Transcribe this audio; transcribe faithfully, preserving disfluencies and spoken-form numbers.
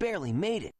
barely made it.